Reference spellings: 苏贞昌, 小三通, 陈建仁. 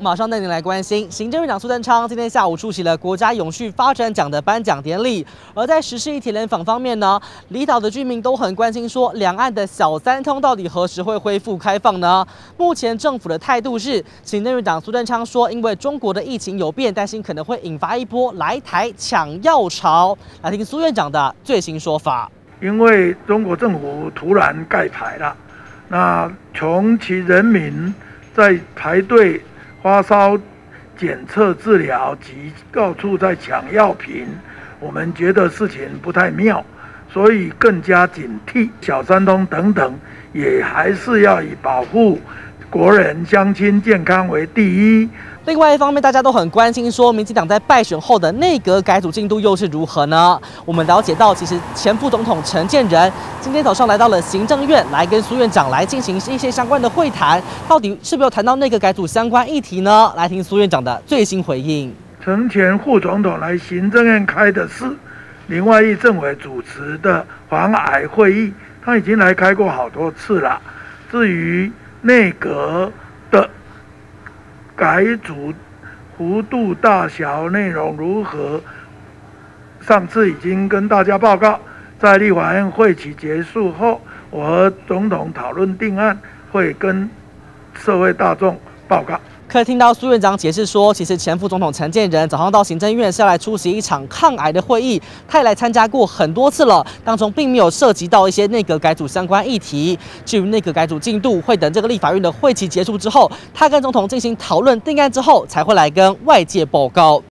马上带您来关心，行政院长苏贞昌今天下午出席了国家永续发展奖的颁奖典礼。而在实施一体联访方面呢，离岛的居民都很关心说，两岸的小三通到底何时会恢复开放呢？目前政府的态度是，行政院长苏贞昌说，因为中国的疫情有变，担心可能会引发一波来台抢药潮。来听苏院长的最新说法。因为中国政府突然盖牌了，那穷其人民在排队。 发烧检测治疗及到处在抢药品，我们觉得事情不太妙，所以更加警惕。小三通等等，也还是要以保护国人乡亲健康为第一。另外一方面，大家都很关心，说民进党在败选后的内阁改组进度又是如何呢？我们了解到，其实前副总统陈建仁今天早上来到了行政院，来跟苏院长来进行一些相关的会谈，到底是不是有谈到内阁改组相关议题呢？来听苏院长的最新回应。陈前副总统来行政院开的是林外义政委主持的防癌会议，他已经来开过好多次了。至于内阁的改组幅度大小、内容如何，上次已经跟大家报告。在立法院会期结束后，我和总统讨论定案，会跟社会大众报告。 可以听到苏院长解释说，其实前副总统陈建仁早上到行政院是要来出席一场抗癌的会议，他也来参加过很多次了，当中并没有涉及到一些内阁改组相关议题。至于内阁改组进度，会等这个立法院的会期结束之后，他跟总统进行讨论定案之后，才会来跟外界报告。